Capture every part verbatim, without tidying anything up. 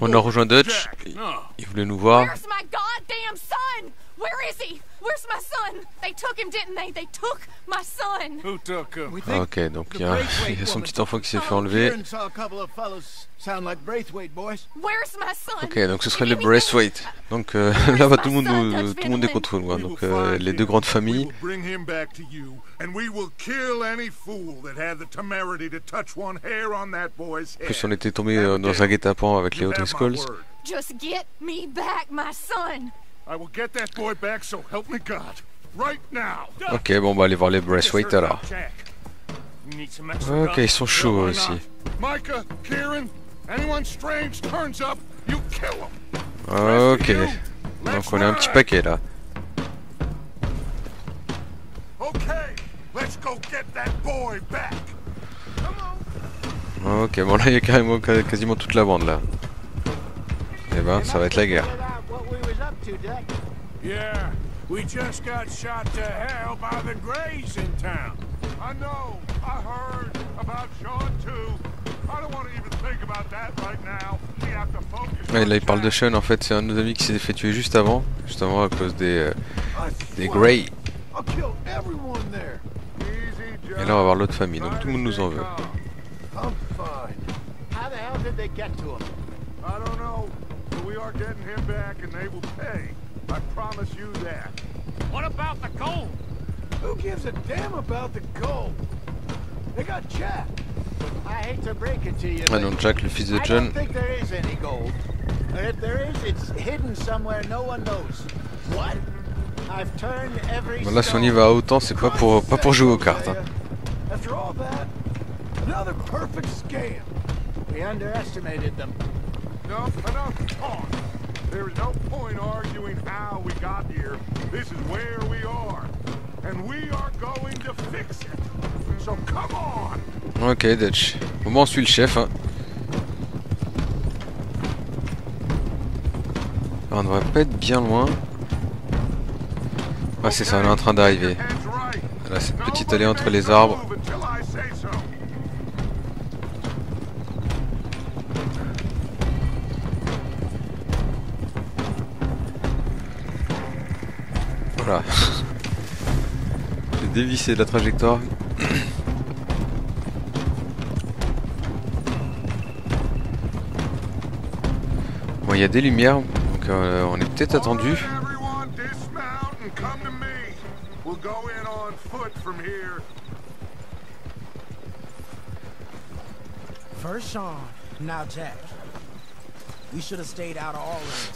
On a rejoint Dutch. Il voulait nous voir. Where's my goddamn son? Where is he? Where's my son? They took him, didn't they? They took my son. Who took him? Ah, ok, donc il y a, il y a son petit enfant qui s'est fait enlever. Ok, donc ce serait les Braithwaite. Donc euh, là, bah, tout le monde, nous, tout le monde est contre nous. Hein. Donc euh, les deux grandes familles. En plus, on était tombé euh, dans un guet-apens avec les Hotting Skulls. Just get me back my son. Ok, bon bah allez voir les Braithwaite alors. Ok, ils sont chauds aussi. Ok, donc on est un petit paquet là. Ok, bon là il y a carrément quasiment toute la bande là. Et ben ça va être la guerre. Yeah, we just got shot to hell by the Greys in town. I know, I heard about Sean too. I don't want to even think about that right now. We have to focus. Ouais, là il parle de Sean en fait, c'est un de nos amis qui s'est fait tuer juste avant, justement à cause des euh, des Greys. Et là on va voir l'autre famille, donc tout le monde nous en veut. How the hell did they get to him? I don't know. We are getting him back and they will pay. I promise you that. What about the gold? Who gives a damn about the gold? They got Jack. I hate to break it to you. Ah non, Jack, le fils de John. I don't think there is any gold. If there is, it's hidden somewhere no one knows. What? I've turned every stone. Là, si on y va à autant, c'est pas pour pas pour jouer aux cartes. Hein. After all that, another perfect scam. We underestimated them. Enough, enough talk. There is no point arguing how we got here. This is where we are, and we are going to fix it. So come on. Ok, Dutch. Au moins on suit le chef. Hein. Alors, on ne devrait pas être bien loin. Ah c'est ça, on est en train d'arriver. Voilà cette petite allée entre les arbres. Voilà, j'ai dévissé de la trajectoire. Bon, il y a des lumières, donc euh, on est peut-être attendu.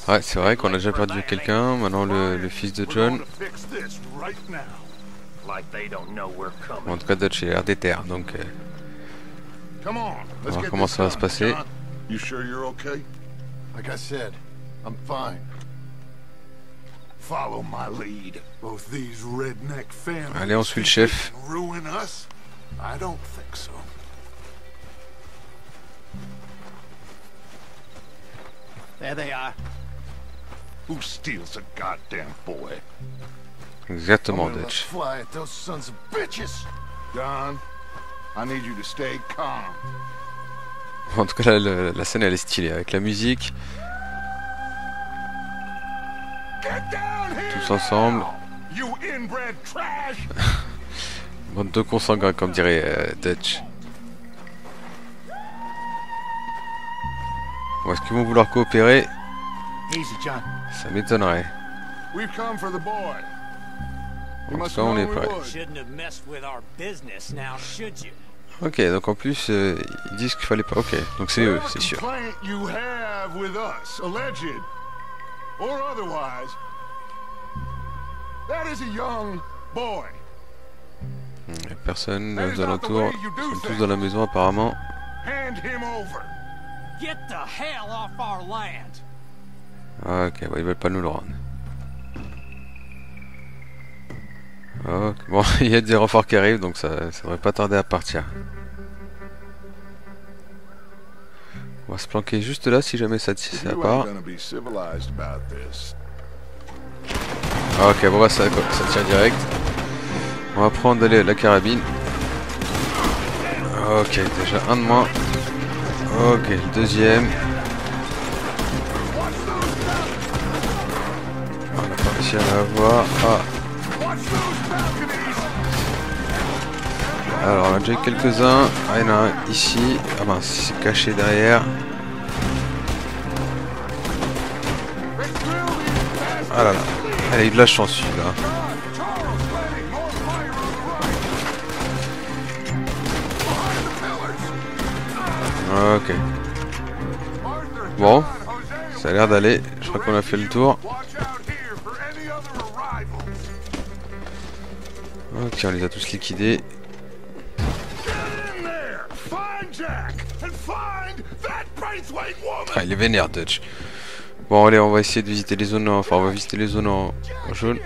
Ouais, c'est vrai qu'on a déjà perdu quelqu'un, maintenant le, le fils de John. Bon, en tout cas, Dutch a l'air déter, donc euh, on va voir comment ça va se passer. Allez, on suit le chef. There they are. Who steals a goddamn boy? Exactement, Dutch. Fly at those sons of bitches. John, I need you to stay calm. En tout cas, la, la scène elle est stylée avec la musique. Tous ensemble. You inbred trash. Bande de consanguins, comme dirait euh, Dutch. Bon, est-ce qu'ils vont vouloir coopérer? Ça m'étonnerait. En tout cas, on est prêt. Ok, donc en plus, euh, ils disent qu'il fallait pas. Ok, donc c'est eux, c'est sûr. Il y a personne aux alentours. Ils sont tous dans la maison apparemment. Get the hell off our land. Ok, bon, ils veulent pas nous le rendre. Okay. Bon, il y a des renforts qui arrivent, donc ça, ça devrait pas tarder à partir. On va se planquer juste là si jamais ça ça part. Ok, bon bah ça, ça tire direct. On va prendre allez, la carabine. Ok, déjà un de moins. Ok, le deuxième. On n'a pas réussi à l'avoir. Ah. Alors on a déjà eu quelques-uns. Ah, il y en a un ici. Ah ben c'est caché derrière. Ah là là. Elle a eu de la chance celui-là. Ok. Bon, ça a l'air d'aller. Je crois qu'on a fait le tour. Ok, on les a tous liquidés. Ah, il est vénère, Dutch. Bon, allez, on va essayer de visiter les zones. En... Enfin, on va visiter les zones en, en jaune.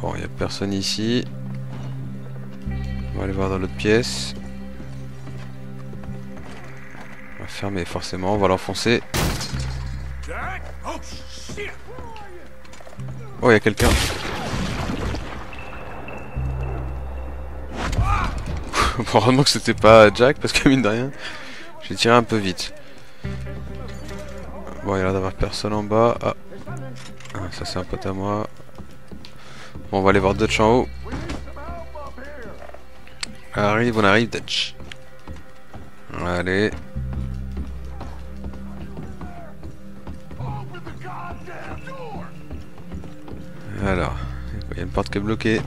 Bon, il n'y a personne ici. On va aller voir dans l'autre pièce. On va fermer forcément, on va l'enfoncer. Oh, il y a quelqu'un. Heureusement que c'était pas Jack parce que mine de rien, j'ai tiré un peu vite. Bon, il y a l'air d'avoir personne en bas. Ah, ah ça c'est un pote à moi. Bon, on va aller voir Dutch en haut. Arrive, on arrive, Dutch. Allez. Alors, il y a une porte qui est bloquée.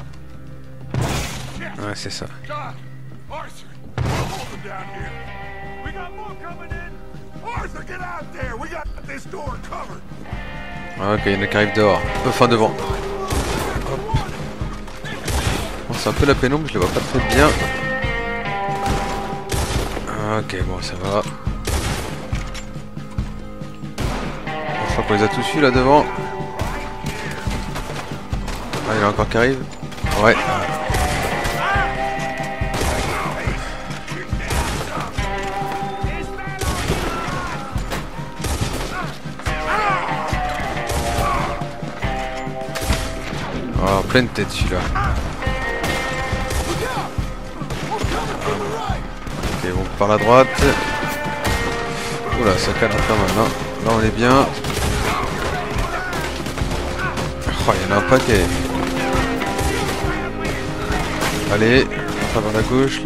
Ouais, c'est ça. Ok, il y en a qui arrivent dehors. Enfin, devant. Hop. C'est un peu la pénombre, je les vois pas très bien. Ok, bon, ça va. Je crois qu'on les a tous eu là devant. Ah, il y en a encore qui arrive. Ouais. Oh, pleine tête celui-là. Et bon, par la droite. Oula, ça cadre pas mal. Là, là on est bien. Oh, il y en a un paquet. Allez, on va vers la gauche.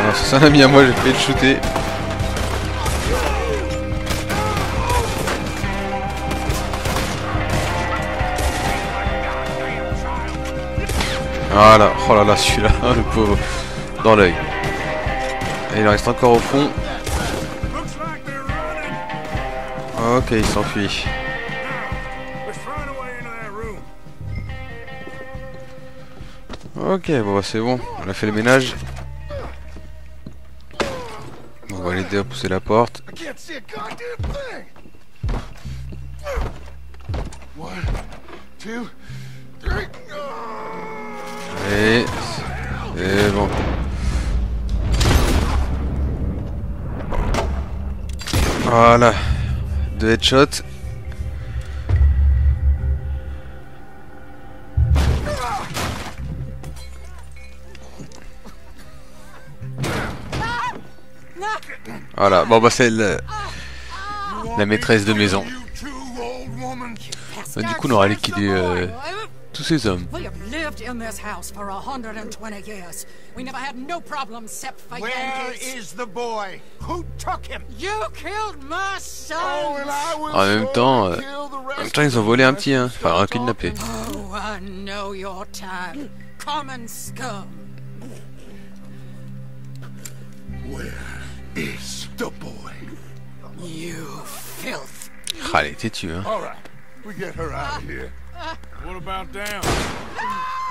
Alors, c'est un ami à moi, j'ai fait le shooter. Voilà, oh là là, celui-là, le pauvre, dans l'œil. Et il en reste encore au fond. Ok, il s'enfuit. Ok, bon, bah, c'est bon, on a fait le ménage. Bon, on va l'aider à pousser la porte. Et... et bon. Voilà. Deux headshots. Voilà. Bon bah c'est le... la maîtresse de maison. Bah, du coup on aura liquidé... Euh... tous ces hommes. En même temps, euh, en même temps, ils ont volé un petit, hein, enfin un kidnappé. Allez, têtu, hein.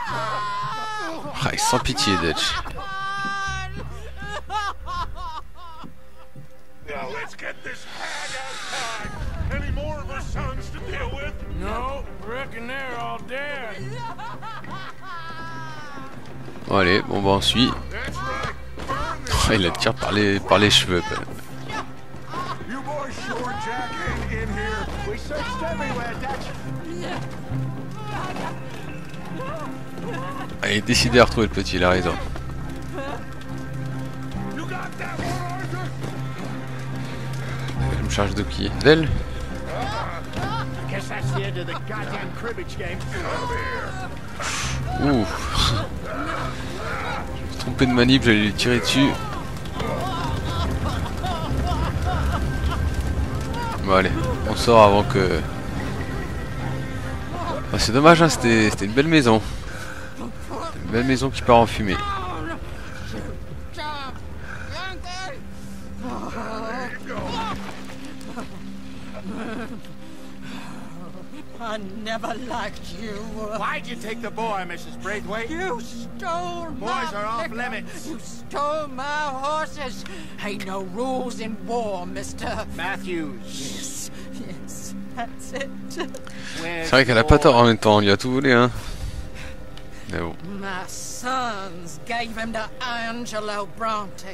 Ah, il est sans pitié, Dutch. Bon, allez, bon, bah, on suit. Oh, il la tire par les, par les cheveux. Ben. Elle est décidée à retrouver le petit, il a raison. Je me charge de qui? D'elle? Ouh. Je me suis trompé de manip, j'allais lui tirer dessus. Bon allez, on sort avant que... Bah, c'est dommage, hein, c'était une belle maison. Une belle maison qui part en fumée. I never liked you. Why'd you take the boy, Missus Braithwaite? You stole my... Boys are off limits. You stole my horses. Ain't no rules in war, Mister Matthews. Yes, yes, that's it. C'est vrai qu'elle a pas tort en même temps, on lui a tout volé, hein. Mais bon. My sons gave him to Angelo Bronte.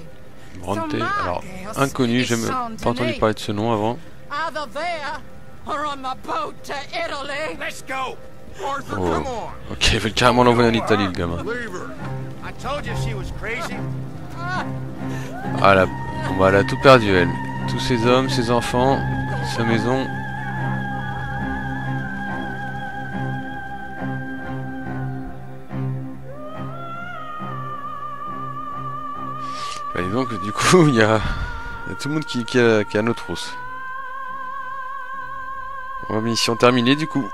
Bronte, alors inconnu, j'ai même pas entendu parler de ce nom avant. Oh. Ok, il veut carrément l'envoyer en Italie, le gamin. Ah là, on va la tout perdu, elle. Tous ses hommes, ses enfants, sa maison. Bah, et donc, du coup, il y, y a tout le monde qui, qui, a, qui a nos trousses. Mission terminée du coup.